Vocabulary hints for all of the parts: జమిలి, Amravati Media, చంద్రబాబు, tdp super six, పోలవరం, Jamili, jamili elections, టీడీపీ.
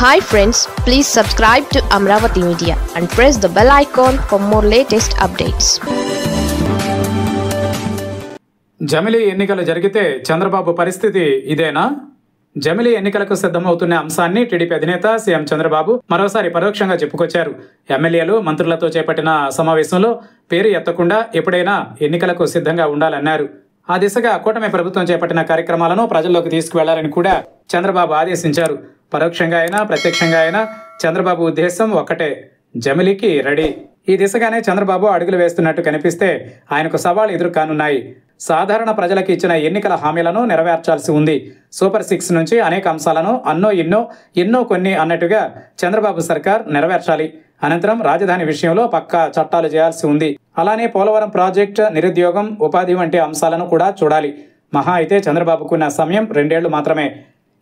Hi friends, please subscribe to Amravati Media and press the bell icon for more latest updates. Jamili ఎన్నికల జరిగితే చంద్రబాబు పరిస్థితి ఇదేనా? జమిలి ఎన్నికలకు సిద్ధమవుతున్న అంశాన్ని టీడీపీ అధినేత సీఎం చంద్రబాబు మరోసారి పరోక్షంగా చెప్పుకొచ్చారు. ఎమ్మెల్యేలు మంత్రులతో చేపట్టిన సమావేశంలో పేరు ఎత్తకుండా ఎప్పుడైనా ఎన్నికలకు సిద్ధంగా ఉండాలన్నారు. ఆ దిశగా కూటమి ప్రభుత్వం చేపట్టిన కార్యక్రమాలను ప్రజల్లోకి తీసుకువెళ్లాలని కూడా చంద్రబాబు ఆదేశించారు. పరోక్షంగా అయినా ప్రత్యక్షంగా అయినా చంద్రబాబు ఉద్దేశం ఒక్కటే, జమిలికి రెడీ. ఈ దిశగానే చంద్రబాబు అడుగులు వేస్తున్నట్టు కనిపిస్తే ఆయనకు సవాల్ ఎదురు కానున్నాయి. సాధారణ ప్రజలకు ఇచ్చిన ఎన్నికల హామీలను నెరవేర్చాల్సి ఉంది. సూపర్ 6 నుంచి అనేక అంశాలను ఎన్నో కొన్ని అన్నట్టుగా చంద్రబాబు సర్కార్ నెరవేర్చాలి. అనంతరం రాజధాని విషయంలో పక్కా చట్టాలు చేయాల్సి ఉంది. అలానే పోలవరం ప్రాజెక్టు, నిరుద్యోగం, ఉపాధి వంటి అంశాలను కూడా చూడాలి. మహా అయితే చంద్రబాబుకున్న సమయం 2 ఏళ్లు మాత్రమే.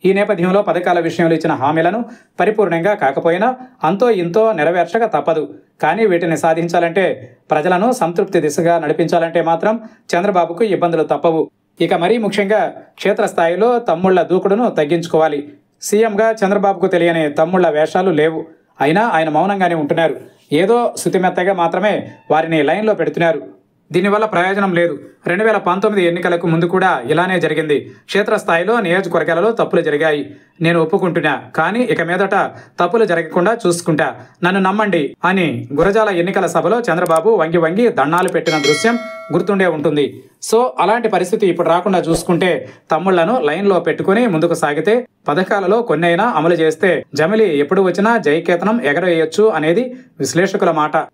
ఈ నేపథ్యంలో పథకాల విషయంలో ఇచ్చిన హామీలను పరిపూర్ణంగా కాకపోయినా అంతో ఇంతో నెరవేర్చక తప్పదు. కానీ వీటిని సాధించాలంటే, ప్రజలను సంతృప్తి దిశగా నడిపించాలంటే మాత్రం చంద్రబాబుకు ఇబ్బందులు తప్పవు. ఇక మరీ ముఖ్యంగా క్షేత్రస్థాయిలో తమ్ముళ్ల దూకుడును తగ్గించుకోవాలి. సీఎంగా చంద్రబాబుకు తెలియని తమ్ముళ్ల వేషాలు లేవు. అయినా ఆయన మౌనంగానే ఉంటున్నారు. ఏదో శుతిమెత్తగా మాత్రమే వారిని లైన్లో పెడుతున్నారు. దీనివల్ల ప్రయోజనం లేదు. 2019 ఎన్నికలకు ముందు కూడా ఇలానే జరిగింది. క్షేత్రస్థాయిలో నియోజకవర్గాలలో తప్పులు జరిగాయి, నేను ఒప్పుకుంటున్నా. కానీ ఇక మీదట తప్పులు జరగకుండా చూసుకుంటా, నన్ను నమ్మండి అని గురజాల ఎన్నికల సభలో చంద్రబాబు వంగి దండాలు పెట్టిన దృశ్యం గుర్తుండే ఉంటుంది. సో అలాంటి పరిస్థితి ఇప్పుడు రాకుండా చూసుకుంటే, తమ్ముళ్లను లైన్లో పెట్టుకుని ముందుకు సాగితే, పథకాలలో కొన్నైనా అమలు చేస్తే, జమిలి ఎప్పుడు వచ్చినా జయకేతనం ఎగరవేయొచ్చు అనేది విశ్లేషకుల మాట.